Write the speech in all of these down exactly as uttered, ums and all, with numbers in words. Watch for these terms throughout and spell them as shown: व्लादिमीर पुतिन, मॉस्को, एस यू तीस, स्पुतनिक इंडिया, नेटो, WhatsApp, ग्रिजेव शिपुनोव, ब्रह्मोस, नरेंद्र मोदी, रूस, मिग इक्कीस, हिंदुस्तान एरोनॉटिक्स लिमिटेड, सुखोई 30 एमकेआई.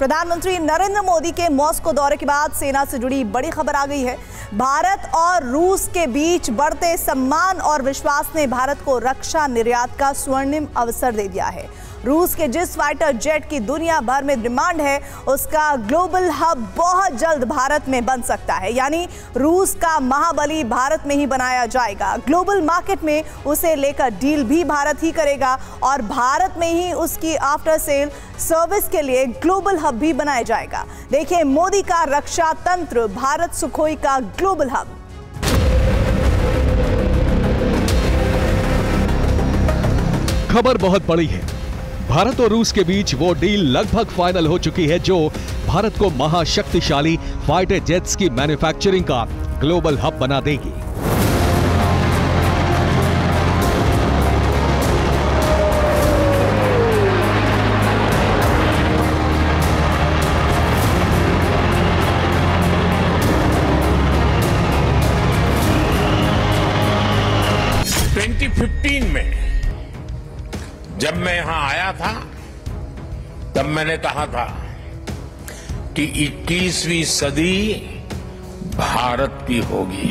प्रधानमंत्री नरेंद्र मोदी के मॉस्को दौरे के बाद सेना से जुड़ी बड़ी खबर आ गई है। भारत और रूस के बीच बढ़ते सम्मान और विश्वास ने भारत को रक्षा निर्यात का स्वर्णिम अवसर दे दिया है। रूस के जिस फाइटर जेट की दुनिया भर में डिमांड है, उसका ग्लोबल हब बहुत जल्द भारत में बन सकता है। यानी रूस का महाबली भारत में ही बनाया जाएगा। ग्लोबल मार्केट में उसे लेकर डील भी भारत ही करेगा और भारत में ही उसकी आफ्टर सेल सर्विस के लिए ग्लोबल हब भी बनाया जाएगा। देखिए मोदी का रक्षा तंत्र, भारत सुखोई का ग्लोबल हब। खबर बहुत बड़ी है। भारत और रूस के बीच वो डील लगभग फाइनल हो चुकी है जो भारत को महाशक्तिशाली फाइटर जेट्स की मैन्युफैक्चरिंग का ग्लोबल हब बना देगी। दो हज़ार पंद्रह में जब मैं यहां आया था तब मैंने कहा था कि इक्कीसवीं सदी भारत की होगी।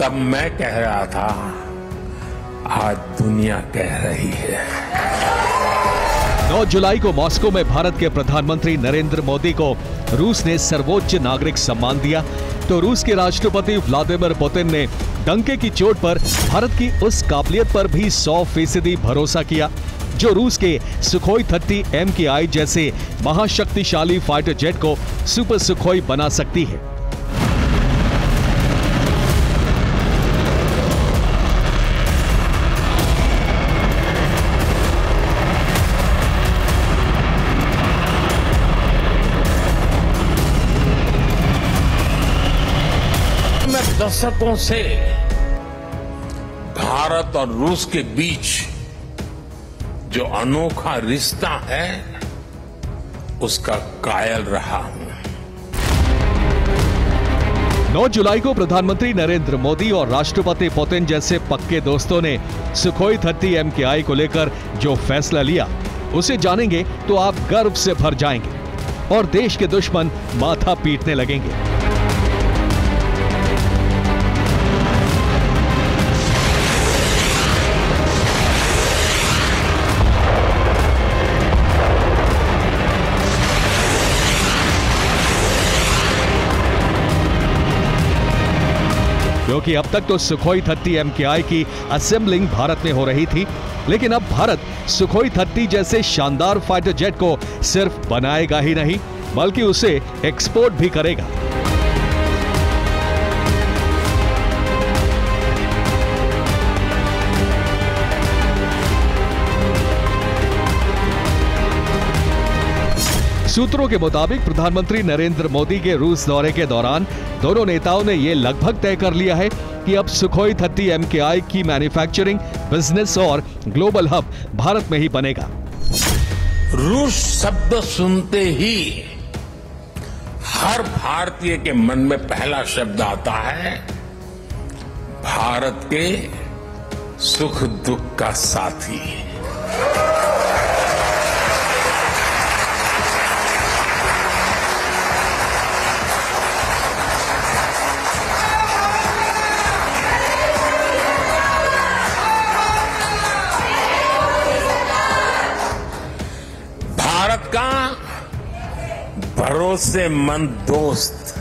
तब मैं कह रहा था, आज दुनिया कह रही है। नौ जुलाई को मॉस्को में भारत के प्रधानमंत्री नरेंद्र मोदी को रूस ने सर्वोच्च नागरिक सम्मान दिया तो रूस के राष्ट्रपति व्लादिमीर पुतिन ने डंके की चोट पर भारत की उस काबिलियत पर भी सौ फीसदी भरोसा किया जो रूस के सुखोई तीस एमकेआई जैसे महाशक्तिशाली फाइटर जेट को सुपर सुखोई बना सकती है। दशकों से भारत और रूस के बीच जो अनोखा रिश्ता है उसका कायल रहा हूं। नौ जुलाई को प्रधानमंत्री नरेंद्र मोदी और राष्ट्रपति पुतिन जैसे पक्के दोस्तों ने सुखोई तीस एमकेआई को लेकर जो फैसला लिया उसे जानेंगे तो आप गर्व से भर जाएंगे और देश के दुश्मन माथा पीटने लगेंगे। क्योंकि अब तक तो सुखोई तीस एमकेआई की असेंबलिंग भारत में हो रही थी, लेकिन अब भारत सुखोई तीस जैसे शानदार फाइटर जेट को सिर्फ बनाएगा ही नहीं बल्कि उसे एक्सपोर्ट भी करेगा। सूत्रों के मुताबिक प्रधानमंत्री नरेंद्र मोदी के रूस दौरे के दौरान दोनों नेताओं ने यह लगभग तय कर लिया है कि अब सुखोई तीस एमकेआई की मैन्युफैक्चरिंग, बिजनेस और ग्लोबल हब भारत में ही बनेगा। रूस शब्द सुनते ही हर भारतीय के मन में पहला शब्द आता है भारत के सुख दुख का साथी। भरोसेमंद दोस्त।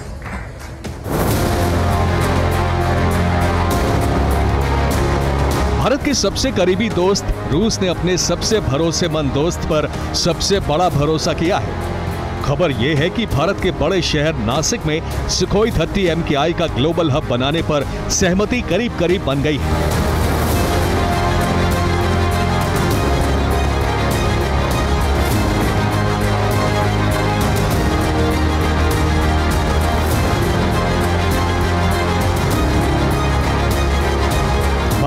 भारत के सबसे करीबी दोस्त रूस ने अपने सबसे भरोसेमंद दोस्त पर सबसे बड़ा भरोसा किया है। खबर यह है कि भारत के बड़े शहर नासिक में सुखोई तीस एमकेआई का ग्लोबल हब बनाने पर सहमति करीब करीब बन गई है।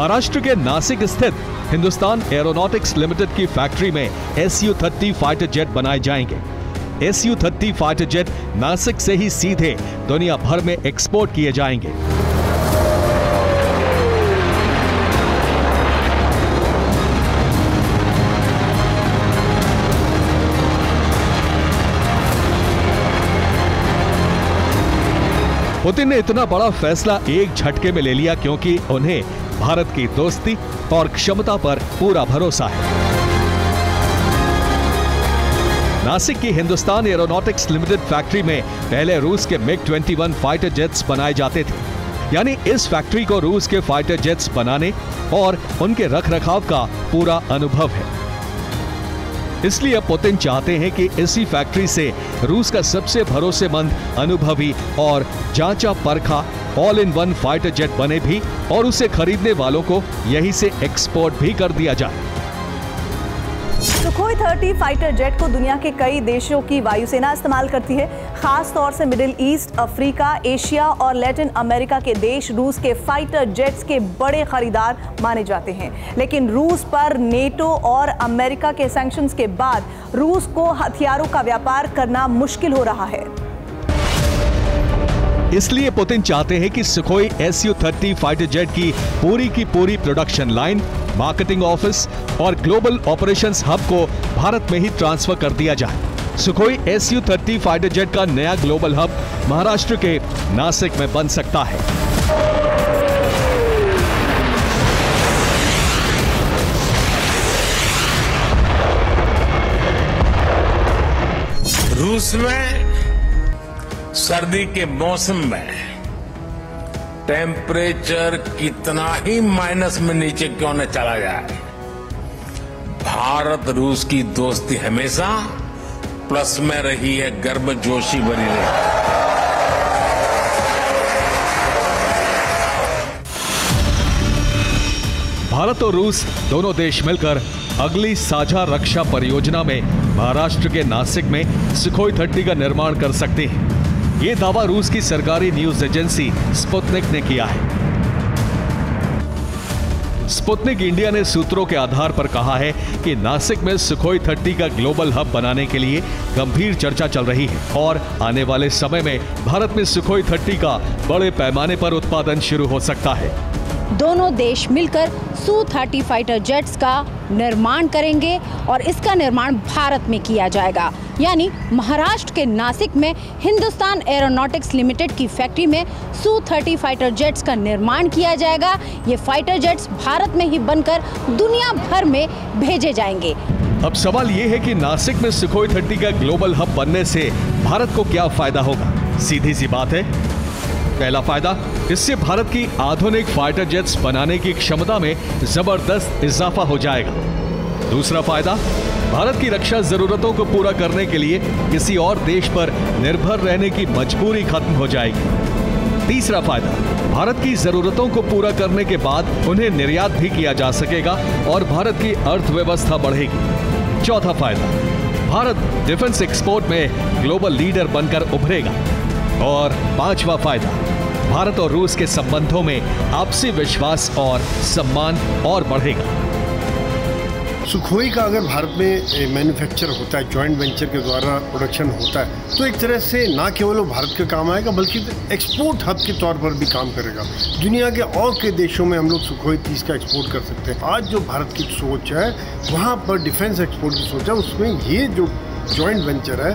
महाराष्ट्र के नासिक स्थित हिंदुस्तान एरोनॉटिक्स लिमिटेड की फैक्ट्री में एसयू तीस फाइटर जेट बनाए जाएंगे। एसयू तीस फाइटर जेट नासिक से ही सीधे दुनिया भर में एक्सपोर्ट किए जाएंगे। पुतिन ने इतना बड़ा फैसला एक झटके में ले लिया क्योंकि उन्हें भारत की दोस्ती और क्षमता पर पूरा भरोसा है। नासिक की हिंदुस्तान एरोनॉटिक्स लिमिटेड फैक्ट्री में पहले रूस के मिग इक्कीस फाइटर जेट्स बनाए जाते थे, यानी इस फैक्ट्री को रूस के फाइटर जेट्स बनाने और उनके रखरखाव का पूरा अनुभव है। इसलिए पुतिन चाहते हैं कि इसी फैक्ट्री से रूस का सबसे भरोसेमंद, अनुभवी और जांचा परखा all in one fighter jet बने भी और उसे खरीदने वालों को यहीं से एक्सपोर्ट भी कर दिया जाए। सुखोई तीस फाइटर जेट को दुनिया के कई देशों की वायुसेना इस्तेमाल करती है। खास तौर से मिडिल ईस्ट, अफ्रीका, एशिया और लैटिन अमेरिका के देश रूस के फाइटर जेट्स के बड़े खरीदार माने जाते हैं, लेकिन रूस पर नेटो और अमेरिका के सैंक्शंस के बाद रूस को हथियारों का व्यापार करना मुश्किल हो रहा है। इसलिए पुतिन चाहते हैं कि सुखोई एसयू तीस फाइटर जेट की पूरी की पूरी प्रोडक्शन लाइन, मार्केटिंग ऑफिस और ग्लोबल ऑपरेशंस हब को भारत में ही ट्रांसफर कर दिया जाए। सुखोई एसयू तीस फाइटर जेट का नया ग्लोबल हब महाराष्ट्र के नासिक में बन सकता है। रूस में सर्दी के मौसम में टेम्परेचर कितना ही माइनस में नीचे क्यों न चला जाए, भारत रूस की दोस्ती हमेशा प्लस में रही है, गर्मजोशी बनी रही। भारत और रूस दोनों देश मिलकर अगली साझा रक्षा परियोजना में महाराष्ट्र के नासिक में सुखोई तीस का निर्माण कर सकते हैं। ये दावा रूस की सरकारी न्यूज एजेंसी स्पुतनिक ने किया है। स्पुतनिक इंडिया ने सूत्रों के आधार पर कहा है कि नासिक में सुखोई तीस का ग्लोबल हब बनाने के लिए गंभीर चर्चा चल रही है और आने वाले समय में भारत में सुखोई तीस का बड़े पैमाने पर उत्पादन शुरू हो सकता है। दोनों देश मिलकर सू तीस फाइटर जेट्स का निर्माण करेंगे और इसका निर्माण भारत में किया जाएगा, यानी महाराष्ट्र के नासिक में हिंदुस्तान एरोनॉटिक्स लिमिटेड की फैक्ट्री में सू तीस फाइटर जेट्स का निर्माण किया जाएगा। ये फाइटर जेट्स भारत में ही बनकर दुनिया भर में भेजे जाएंगे। अब सवाल ये है कि नासिक में सुखोई तीस का ग्लोबल हब बनने से भारत को क्या फायदा होगा। सीधी सी बात है, पहला फायदा, इससे भारत की आधुनिक फाइटर जेट्स बनाने की क्षमता में जबरदस्त इजाफा हो जाएगा। दूसरा फायदा, भारत की रक्षा जरूरतों को पूरा करने के लिए किसी और देश पर निर्भर रहने की मजबूरी खत्म हो जाएगी। तीसरा फायदा, भारत की जरूरतों को पूरा करने के बाद उन्हें निर्यात भी किया जा सकेगा और भारत की अर्थव्यवस्था बढ़ेगी। चौथा फायदा, भारत डिफेंस एक्सपोर्ट में ग्लोबल लीडर बनकर उभरेगा। और पांचवा फायदा, भारत और रूस के संबंधों में आपसी विश्वास और सम्मान और बढ़ेगा। सुखोई का अगर भारत में मैन्युफैक्चर होता है, जॉइंट वेंचर के द्वारा प्रोडक्शन होता है, तो एक तरह से ना केवल वो भारत के काम आएगा बल्कि एक्सपोर्ट हब के तौर पर भी काम करेगा। दुनिया के और कई देशों में हम लोग सुखोई तीस का एक्सपोर्ट कर सकते हैं। आज जो भारत की सोच है, वहाँ पर डिफेंस एक्सपोर्ट की सोच है, उसमें ये जो जॉइंट वेंचर है,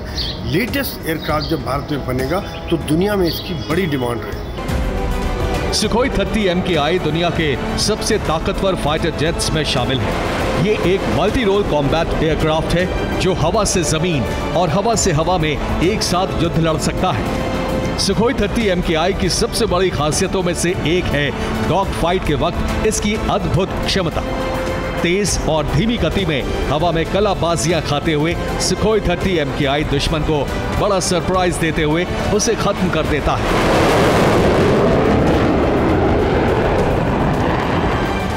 लेटेस्ट एयरक्राफ्ट जब भारत में बनेगा तो दुनिया में इसकी बड़ी डिमांड रहेगी। सुखोई तीस एमकेआई दुनिया के सबसे ताकतवर फाइटर जेट्स में शामिल है। ये एक मल्टी रोल कॉम्बैट एयरक्राफ्ट है जो हवा से जमीन और हवा से हवा में एक साथ युद्ध लड़ सकता है। सुखोई तीस एमकेआई की सबसे बड़ी खासियतों में से एक है डॉग फाइट के वक्त इसकी अद्भुत क्षमता। तेज और धीमी गति में हवा में कलाबाजियां खाते हुए सुखोई तीस एमकेआई दुश्मन को बड़ा सरप्राइज देते हुए उसे खत्म कर देता है।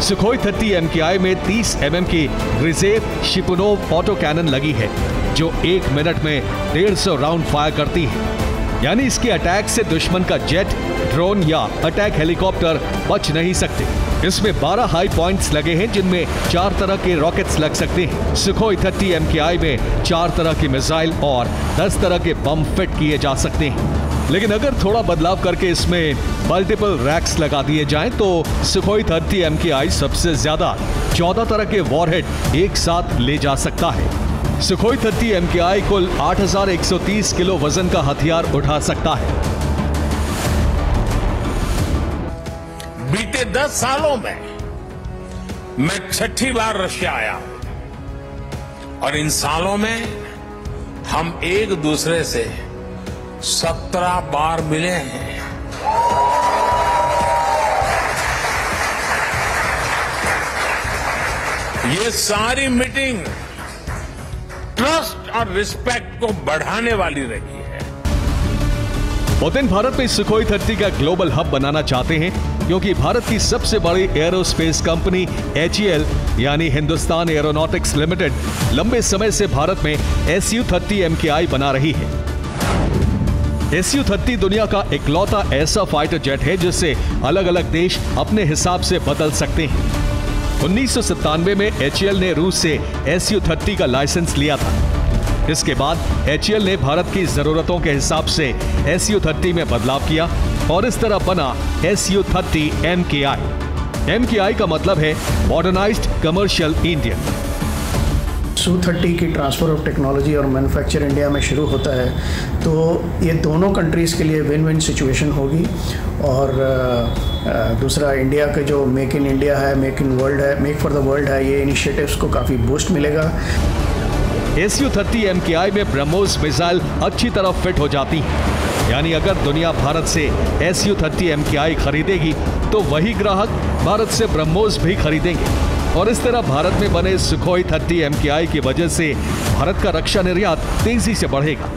सुखोई तीस एमकेआई में तीस एम एम की ग्रिजेव शिपुनोव ऑटो कैनन लगी है जो एक मिनट में डेढ़ सौ राउंड फायर करती है, यानी इसके अटैक से दुश्मन का जेट, ड्रोन या अटैक हेलीकॉप्टर बच नहीं सकते। इसमें बारह हाई पॉइंट्स लगे हैं जिनमें चार तरह के रॉकेट्स लग सकते हैं। सुखोई तीस एमकेआई में चार तरह की मिसाइल और दस तरह के बम फिट किए जा सकते हैं, लेकिन अगर थोड़ा बदलाव करके इसमें मल्टीपल रैक्स लगा दिए जाएं तो सुखोई तीस एमकेआई सबसे ज्यादा चौदह तरह के वॉरहेड एक साथ ले जा सकता है। सुखोई तीस एमकेआई कुल आठ हजार एक सौ तीस किलो वजन का हथियार उठा सकता है। बीते दस सालों में मैं छठी बार रशिया आया हूं और इन सालों में हम एक दूसरे से सत्रह बार मिले हैं। ये सारी मीटिंग ट्रस्ट और रिस्पेक्ट को बढ़ाने वाली रही है। पुतिन भारत में सुखोई तीस का ग्लोबल हब बनाना चाहते हैं क्योंकि भारत की सबसे बड़ी aerospace company H E L यानी हिंदुस्तान एरोनॉटिक्स लिमिटेड लंबे समय से भारत में एस यू तीस एम के आई बना रही है। एस यू तीस दुनिया का इकलौता ऐसा फाइटर जेट है जिससे अलग अलग देश अपने हिसाब से बदल सकते हैं। उन्नीस सौ सत्तानवे में एच ई एल ने रूस से एस यू तीस का लाइसेंस लिया था। इसके बाद एच ई एल ने भारत की जरूरतों के हिसाब से एस यू तीस में बदलाव किया और इस तरह बना एस यू तीस एम के आई। एम के आई का मतलब है modernised commercial Indian. एस यू तीस की ट्रांसफर ऑफ टेक्नोलॉजी और मैन्युफैक्चर इंडिया में शुरू होता है तो ये दोनों कंट्रीज़ के लिए विन विन सिचुएशन होगी। और दूसरा इंडिया का जो मेक इन इंडिया है, मेक इन वर्ल्ड है, मेक फॉर द वर्ल्ड है, ये इनिशिएटिव्स को काफ़ी बूस्ट मिलेगा। एस यू तीस एम के आई में ब्रह्मोस मिसाइल अच्छी तरह फिट हो जाती है, यानी अगर दुनिया भारत से एस यू तीस एम के आई खरीदेगी तो वही ग्राहक भारत से ब्रह्मोस भी खरीदेंगे और इस तरह भारत में बने सुखोई तीस एम के आई की वजह से भारत का रक्षा निर्यात तेजी से बढ़ेगा।